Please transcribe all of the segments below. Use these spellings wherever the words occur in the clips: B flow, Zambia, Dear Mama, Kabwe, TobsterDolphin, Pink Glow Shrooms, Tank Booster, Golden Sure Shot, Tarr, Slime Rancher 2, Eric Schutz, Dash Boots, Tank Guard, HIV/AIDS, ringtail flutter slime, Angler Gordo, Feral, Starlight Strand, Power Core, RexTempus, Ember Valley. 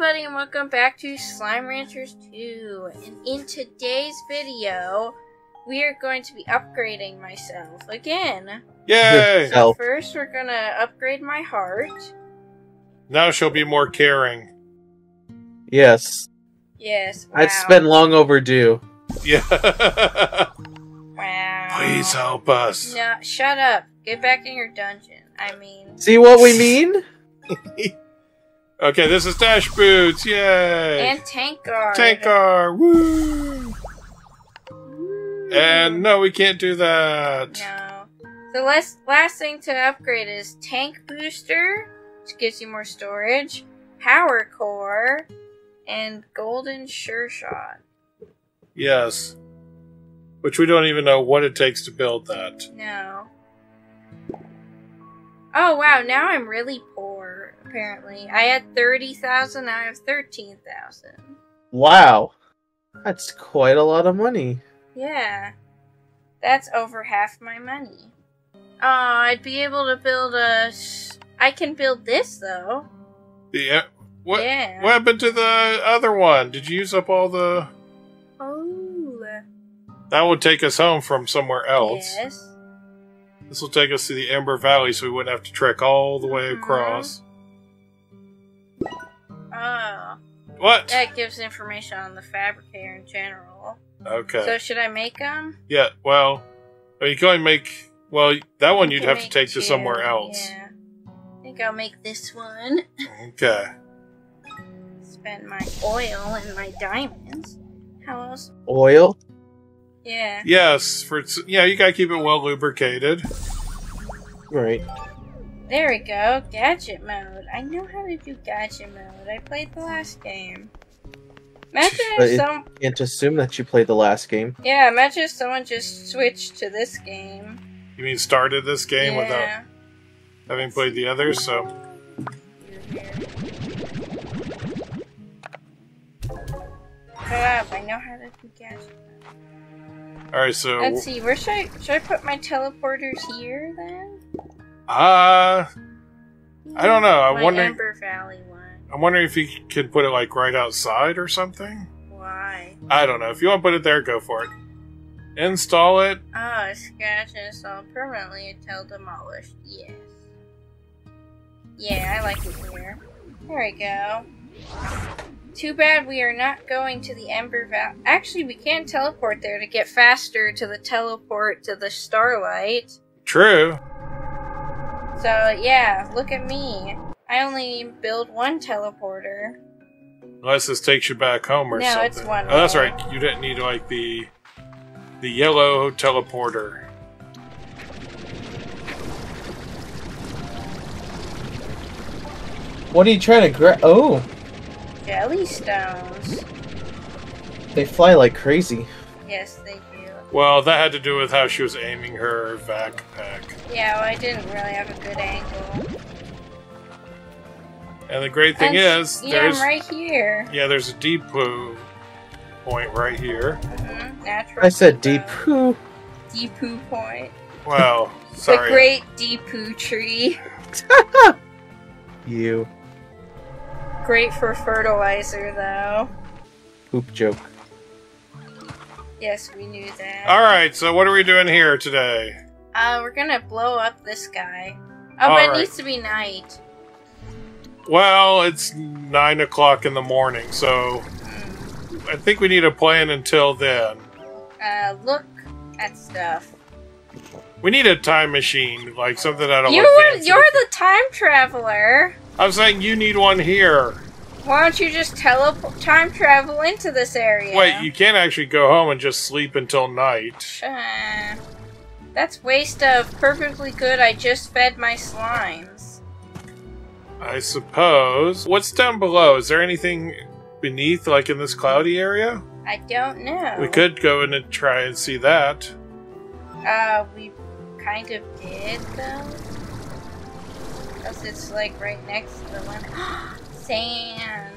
everybody, and welcome back to Slime Rancher 2, and in today's video, we are going to be upgrading myself again. Yay! So first, we're going to upgrade my heart. Now she'll be more caring. Yes. Yes, wow. It's been long overdue. Yeah. Wow. Please help us. No, shut up. Get back in your dungeon. I mean... See what we mean? Okay, this is Dash Boots, yay! And Tank Guard. Tank Guard, woo! Woo. And no, we can't do that. No. The last thing to upgrade is Tank Booster, which gives you more storage, Power Core, and Golden Sure Shot. Yes. Which we don't even know what it takes to build that. No. Oh, wow, now I'm really poor, apparently. I had 30,000, now I have 13,000. Wow. That's quite a lot of money. Yeah. That's over half my money. Oh, I'd be able to build a... I can build this, though. Yeah. What happened to the other one? Did you use up all the... Oh. That would take us home from somewhere else. Yes. This will take us to the Ember Valley, so we wouldn't have to trek all the way across. Oh. What? That gives information on the fabricator in general. Okay. So should I make them? Yeah, well, you can only make... Well, that one you'd have to take to somewhere else. Yeah. I think I'll make this one. Okay. Spend my oil and my diamonds. How else? Oil? Yeah. Yes, yeah, you gotta keep it well lubricated. Right. There we go, gadget mode. I know how to do gadget mode. I played the last game. Imagine if someone... Can't assume that you played the last game. Yeah, imagine if someone just switched to this game. You mean started this game without having played the others, so... Shut up, I know how to do gadget mode. Alright, so... Let's see, where should I put my teleporters here, then? I don't know, I'm wondering... Ember Valley one. I'm wondering if you could put it, like, right outside or something? Why? I don't know, if you want to put it there, go for it. Install it. Oh, it's got to install permanently until demolished, yes. Yeah, I like it here. There we go. Too bad we are not going to the Ember Valley. Actually, we can teleport there to get faster to the teleport to the Starlight. True. So, yeah, look at me. I only build one teleporter. Unless this takes you back home or something. No, it's one. Oh, that's right. You didn't need, like, the yellow teleporter. What are you trying to grab? Oh! Jelly stones. They fly like crazy. Yes, they do. Well, that had to do with how she was aiming her vac pack. Yeah, well, I didn't really have a good angle. And the great thing is... Yeah, I'm right here. Yeah, there's a deep poo point right here. Mm-hmm. Natural. I said deep poo. Deep poo point. Wow, sorry. The great deep poo tree. You... Great for fertilizer, though. Poop joke. Yes, we knew that. Alright, so what are we doing here today? We're gonna blow up this guy. Oh, but it needs to be night. Well, it's 9 o'clock in the morning, so... I think we need a plan until then. Look at stuff. We need a time machine, like something that'll... You're the time traveler! I'm saying you need one here. Why don't you just time travel into this area? Wait, you can't actually go home and just sleep until night. That's waste of perfectly good. I just fed my slimes. I suppose. What's down below? Is there anything beneath, like in this cloudy area? I don't know. We could go in and try and see that. We kind of did, though. Because it's like right next to the one. Sand!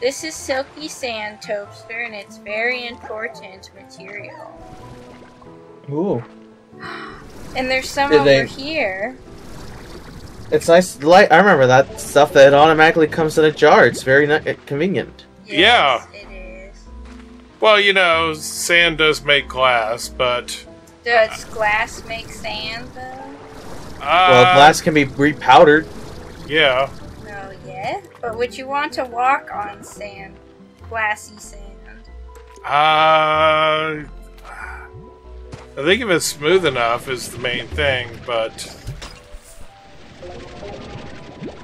This is silky sand, Topster, and it's very important material. Ooh. And there's some over here. It's nice light. I remember that stuff that it automatically comes in a jar. It's very convenient. Yes, yeah. It is. Well, you know, sand does make glass, but does glass make sand though? Well, glass can be repowdered. Yeah. Oh yeah, but would you want to walk on sand, glassy sand? I think if it's smooth enough is the main thing, but.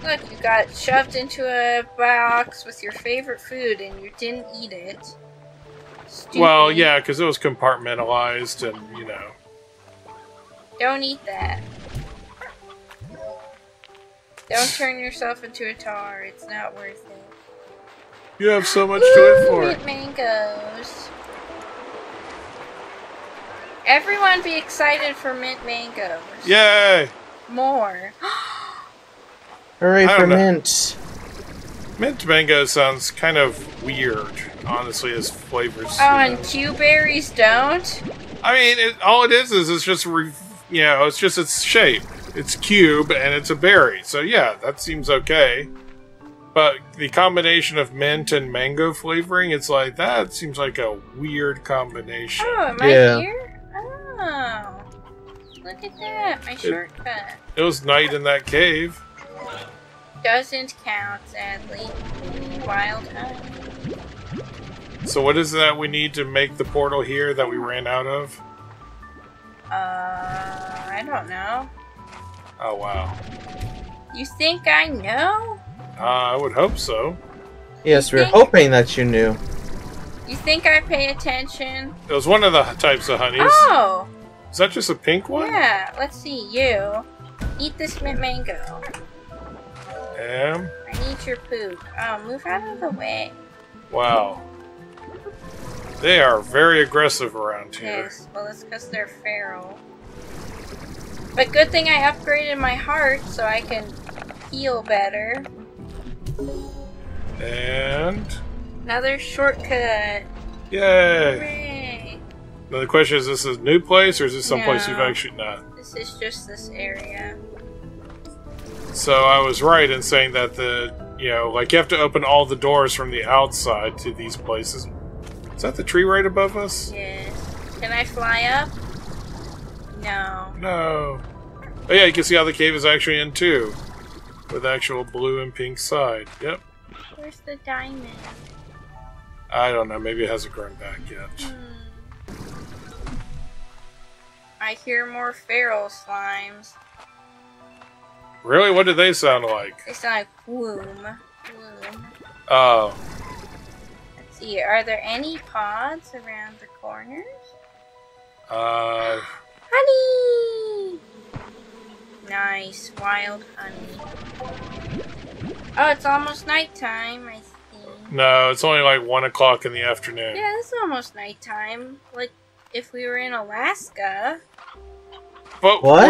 Look, you got shoved into a box with your favorite food and you didn't eat it. Stupid. Well, yeah, because it was compartmentalized and, you know. Don't eat that. Don't turn yourself into a tar. It's not worth it. You have so much to live for. Look at mangoes. Everyone be excited for mint mangoes. Yay! More. Hooray for mint. Mint mango sounds kind of weird, honestly, as flavors. Oh, and Q berries don't? I mean, all it is it's just, you know, it's just its shape. It's cube and it's a berry. So yeah, that seems okay. But the combination of mint and mango flavoring, it's like, that seems like a weird combination. Oh, am I here? Oh, look at that, my shortcut. It was night in that cave. Doesn't count, sadly. Wild hunt. So what is it that we need to make the portal here that we ran out of? I don't know. Oh, wow. You think I know? I would hope so. Yes, we're hoping that you knew. You think I pay attention? It was one of the types of honeys. Oh! Is that just a pink one? Yeah, let's see. You eat this mint mango. Damn. I need your poop. Oh, move out of the way. Wow. They are very aggressive around here. Yes, well, it's because they're feral. But good thing I upgraded my heart so I can heal better. And another shortcut. Yay! Hooray. Now the question is: this is a new place, or is this someplace you've actually not? This is just this area. So I was right in saying that you have to open all the doors from the outside to these places. Is that the tree right above us? Yes. Can I fly up? No. No. Oh yeah, you can see how the cave is actually in two, with actual blue and pink side. Yep. Where's the diamond? I don't know. Maybe it hasn't grown back yet. Hmm. I hear more feral slimes. Really? What do they sound like? They sound like gloom. Oh. Let's see. Are there any pods around the corners? Honey! Nice. Wild honey. Oh, it's almost nighttime, I think. No, it's only like 1 o'clock in the afternoon. Yeah, it's almost nighttime. Like if we were in Alaska. But what?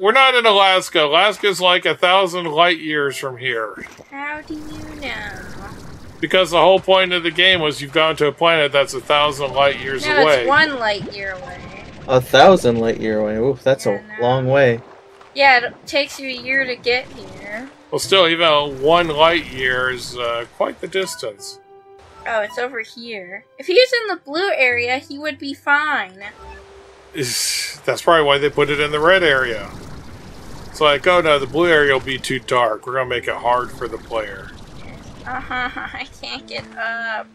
We're not in Alaska. Alaska's like 1,000 light years from here. How do you know? Because the whole point of the game was you've gone to a planet that's 1,000 light years away. No, it's 1 light year away. 1,000 light year away. Oof, that's a long way. Yeah, it takes you a year to get here. Well, still, even 1 light year is quite the distance. Oh, it's over here. If he was in the blue area, he would be fine. That's probably why they put it in the red area. It's like, oh no, the blue area will be too dark. We're going to make it hard for the player. I can't get up.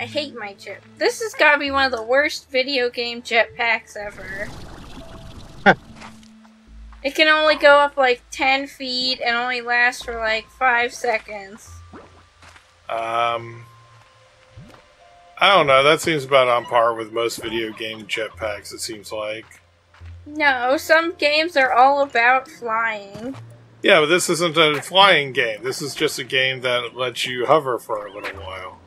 I hate my jet. This has got to be one of the worst video game jetpacks ever. It can only go up like 10 feet and only last for like 5 seconds. I don't know. That seems about on par with most video game jetpacks, it seems like. No, some games are all about flying. Yeah, but this isn't a flying game. This is just a game that lets you hover for a little while.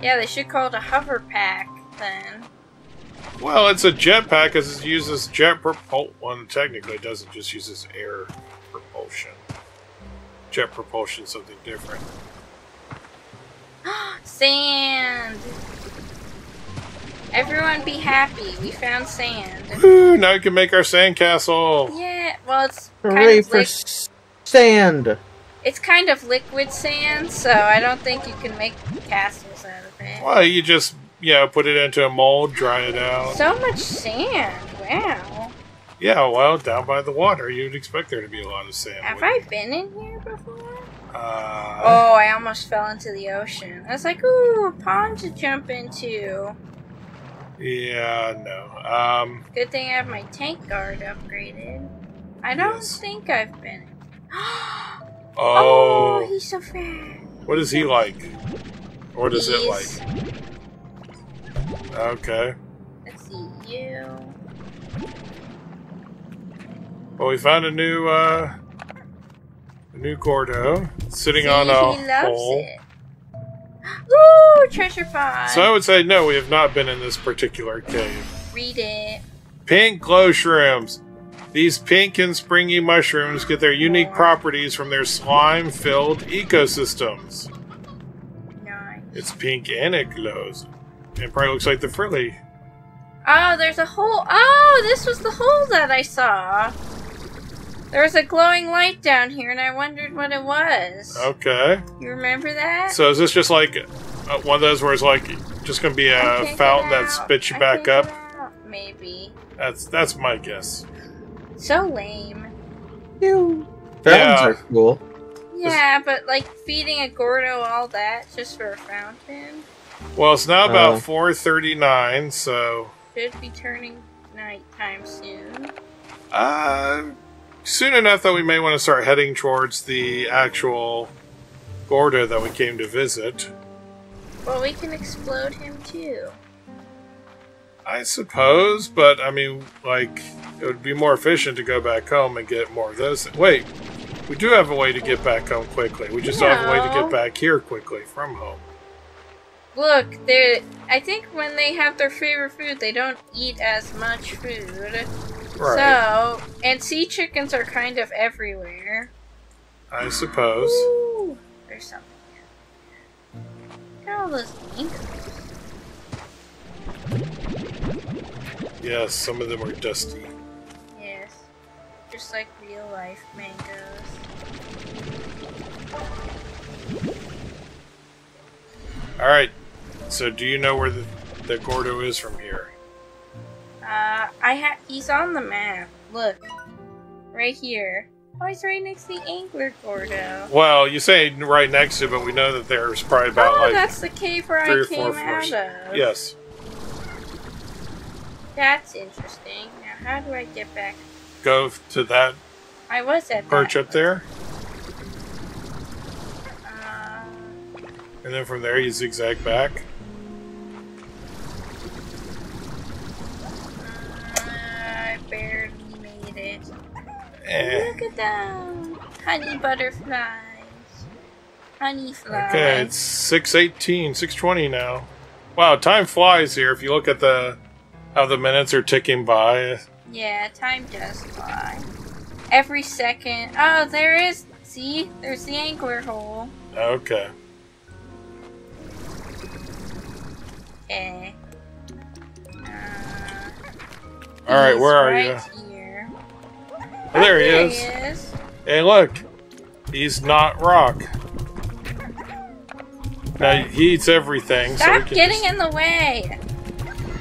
Yeah, they should call it a hover pack then. Well, it's a jetpack because it uses jet propulsion. Well, technically, it doesn't, just uses air propulsion. Jet propulsion is something different. Sand! Everyone be happy. We found sand. Woo! Now we can make our sand castle! Yeah. Well, it's kind of liquid sand. It's kind of liquid sand, so I don't think you can make castles out of it. Well, you just, put it into a mold, dry it out. So much sand. Wow. Yeah, well, down by the water, you'd expect there to be a lot of sand. Have I been in here before? Oh, I almost fell into the ocean. I was like, ooh, a pond to jump into. Yeah, no. Good thing I have my tank guard upgraded. I don't think I've been. Oh, he's so fat. What is he like? What is it like? Okay. Let's see you. Well, we found a new Gordo sitting on a hole. Woo! Treasure pod! So I would say, no, we have not been in this particular cave. Read it. Pink Glow Shrooms. These pink and springy mushrooms get their unique properties from their slime-filled ecosystems. Nice. It's pink and it glows. It probably looks like the frilly. Oh, there's a hole. Oh, this was the hole that I saw. There was a glowing light down here, and I wondered what it was. Okay. You remember that? So is this just like one of those where it's like just going to be a fountain that spits you back up? Maybe. That's my guess. So lame. Ew. Fountains are cool. Yeah, but like feeding a Gordo all that just for a fountain? Well, it's now about 4:39, so... Should be turning nighttime soon. Soon enough that we may want to start heading towards the actual Gordo that we came to visit. Well, we can explode him too. I suppose, but I mean, like, it would be more efficient to go back home and get more of those things. Wait, we do have a way to get back home quickly. We just don't have a way to get back here quickly from home. Look, I think when they have their favorite food, they don't eat as much food. Right. So, and sea chickens are kind of everywhere. I suppose. Ooh, there's something. Look at all those mangoes. Yes, some of them are dusty. Yes. Just like real life mangoes. Alright. So do you know where the Gordo is from here? He's on the map. Look. Right here. Oh, he's right next to the Angler Gordo. Well, you say right next to, but we know that there's probably about like... Oh, that's the cave where I came out of. Yes. That's interesting. Now, how do I get back? Go to that... I was at that. Perch up there? And then from there, you zigzag back. I barely made it. Look at them! Honey butterflies. Honey flies. Okay, it's 6:18, 6:20 now. Wow, time flies here. If you look at how the minutes are ticking by. Yeah, time does fly. Every second. Oh, there is. See? There's the angler hole. Okay. Okay. Alright, where are you? Here. Oh, there he is. Hey, look. He's not rock. Now, he eats everything. Stop getting in the way.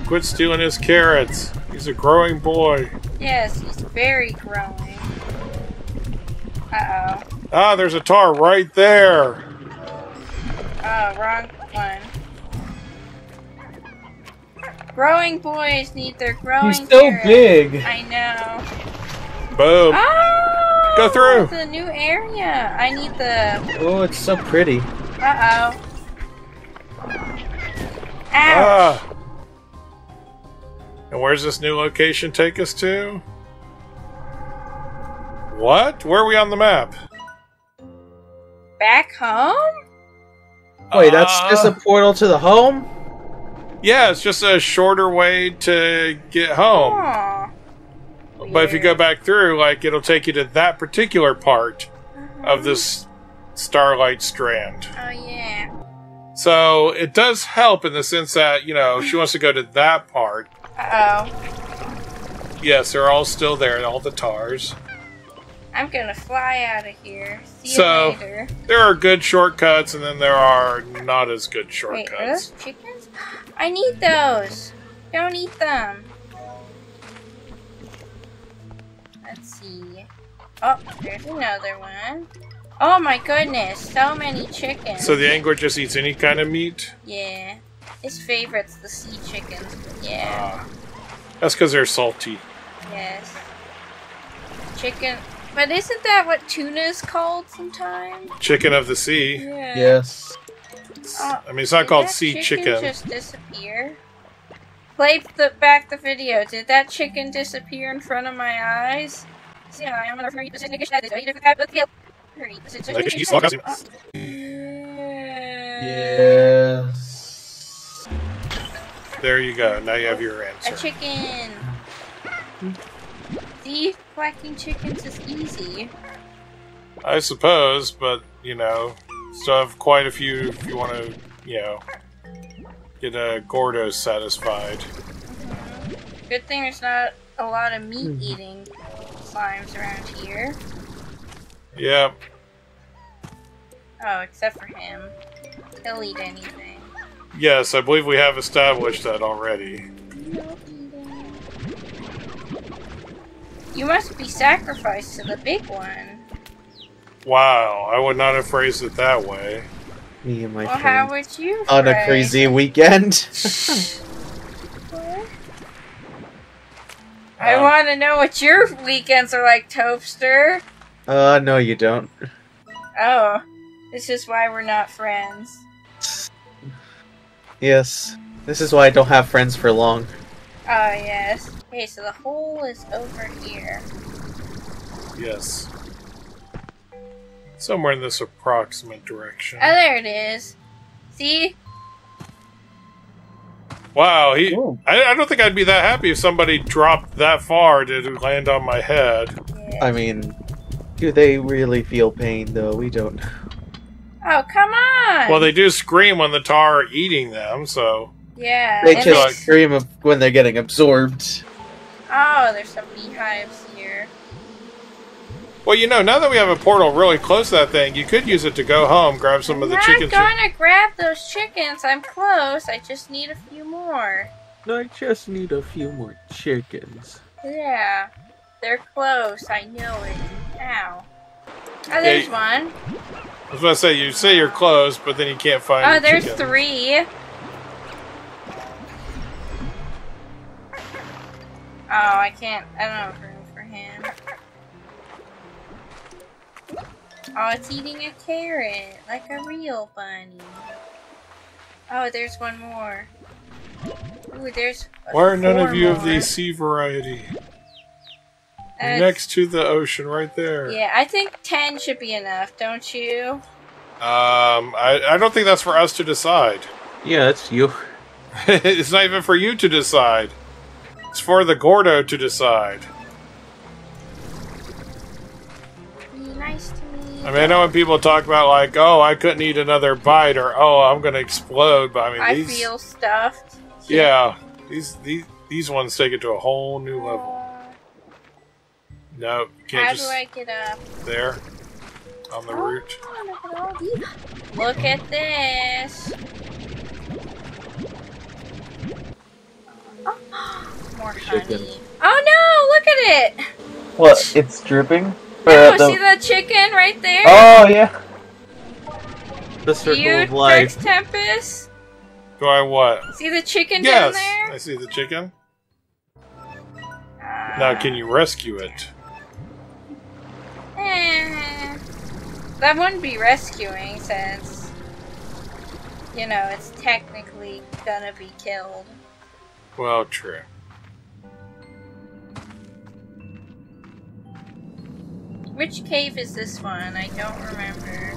Quit stealing his carrots. He's a growing boy. Yes, he's very growing. Uh-oh. Ah, there's a Tarr right there. Oh, wrong one. Growing boys need their growing. He's so big. I know. Boom. Oh, go through. The new area. I need the. Oh, it's so pretty. Uh oh. Ouch. Ah. And where's this new location take us to? What? Where are we on the map? Back home? Wait, that's just a portal to the home? Yeah, it's just a shorter way to get home. Aww. But if you go back through, like, it'll take you to that particular part of this Starlight Strand. Oh, yeah. So it does help in the sense that, you know, she wants to go to that part. Uh-oh. Yes, they're all still there, all the Tars. I'm gonna fly out of here. See you later. There are good shortcuts, and then there are not as good shortcuts. Wait, are those chickens? I need those. Don't eat them. Let's see. Oh, there's another one. Oh my goodness, so many chickens. So the angler just eats any kind of meat? Yeah. His favorite's the sea chickens, but yeah. That's because they're salty. Yes. Chicken. But isn't that what tuna is called sometimes? Chicken of the sea. Yeah. Yes. I mean, it's not called sea chicken. Did that chicken just disappear? Play back the video. Did that chicken disappear in front of my eyes? Yes. There you go. Now you have your answer. A chicken. See, collecting chickens is easy. I suppose, but you know, still have quite a few if you want to, you know, get a Gordo satisfied. Mm-hmm. Good thing there's not a lot of meat-eating slimes around here. Yeah. Oh, except for him. He'll eat anything. Yes, I believe we have established that already. You must be sacrificed to the big one. Wow, I would not have phrased it that way. Me and my friend. Well, how would you on a crazy weekend? I want to know what your weekends are like, Topster. No, you don't. Oh, this is why we're not friends. Yes, this is why I don't have friends for long. Oh, yes. Okay, so the hole is over here. Yes. Somewhere in this approximate direction. Oh, there it is. See? Wow, he... I don't think I'd be that happy if somebody dropped that far to land on my head. Yeah. I mean, do they really feel pain, though? We don't know. Oh, come on! Well, they do scream when the Tarr are eating them, so... Yeah. They just scream when they're getting absorbed. Oh, there's some beehives here. Well, you know, now that we have a portal really close to that thing, you could use it to go home, grab some of the chickens. I'm gonna grab those chickens. I'm close. I just need a few more. No, I just need a few more chickens. Yeah. They're close. I know it. Ow. Oh, there's one. I was gonna say, you say you're close, but then you can't find the chickens. Oh, there's three. Oh, I can't. I don't have room for him. Oh, it's eating a carrot, like a real bunny. Oh, there's one more. Ooh, there's. Why are none of you of the sea variety? Next to the ocean, right there. Yeah, I think 10 should be enough, don't you? I don't think that's for us to decide. Yeah, it's you. It's not even for you to decide. It's for the Gordo to decide. Be nice to me. I mean, I know when people talk about like, oh, I couldn't eat another bite, or oh, I'm gonna explode. But I mean, I feel stuffed. Yeah, these ones take it to a whole new level. No, you can't. How do I get up? There, on the root. Look at this. More honey. Oh no! Look at it. What? It's dripping. No, see the chicken right there. Oh yeah. The circle of life. RexTempus. Do I what? See the chicken down there. Yes, I see the chicken. Now, can you rescue it? That wouldn't be rescuing, since you know it's technically gonna be killed. Well, true. Which cave is this one? I don't remember.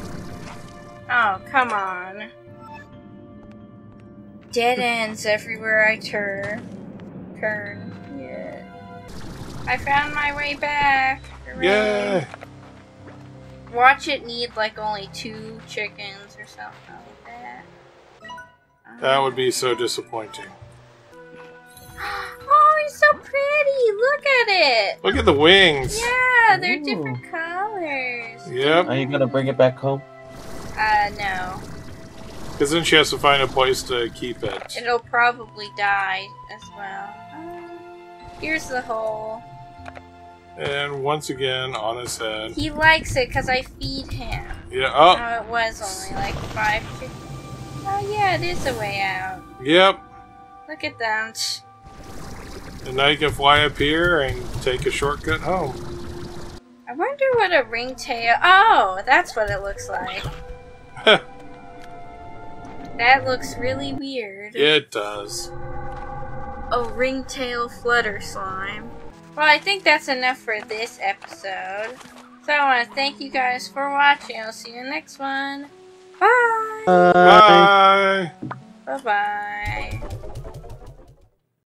Oh, come on. Dead ends everywhere I turn. Yeah. I found my way back. Yeah. Watch it need like only 2 chickens or something like that. That would be so disappointing. Oh, it's so pretty! Look at it! Look at the wings! Yeah, they're different colors. Yep. Are you gonna bring it back home? No. Because then she has to find a place to keep it. It'll probably die as well. Here's the hole. And once again, on his head. He likes it because I feed him. Yeah, oh. No, it was only like 5 feet. Oh yeah, it is a way out. Yep. Look at them. And now you can fly up here and take a shortcut home. I wonder what a ringtail... Oh, that's what it looks like. That looks really weird. It does. Oh, ringtail flutter slime. Well, I think that's enough for this episode. So I want to thank you guys for watching. I'll see you in the next one. Bye! Bye! Bye-bye.